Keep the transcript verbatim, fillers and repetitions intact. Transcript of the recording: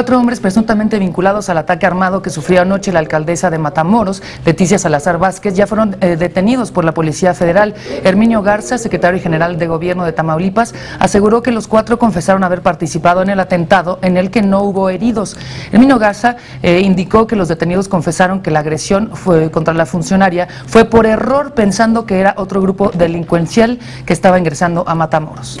Cuatro hombres presuntamente vinculados al ataque armado que sufrió anoche la alcaldesa de Matamoros, Leticia Salazar Vázquez, ya fueron eh, detenidos por la Policía Federal. Herminio Garza, secretario general de Gobierno de Tamaulipas, aseguró que los cuatro confesaron haber participado en el atentado en el que no hubo heridos. Herminio Garza eh, indicó que los detenidos confesaron que la agresión fue contra la funcionaria fue por error, pensando que era otro grupo delincuencial que estaba ingresando a Matamoros.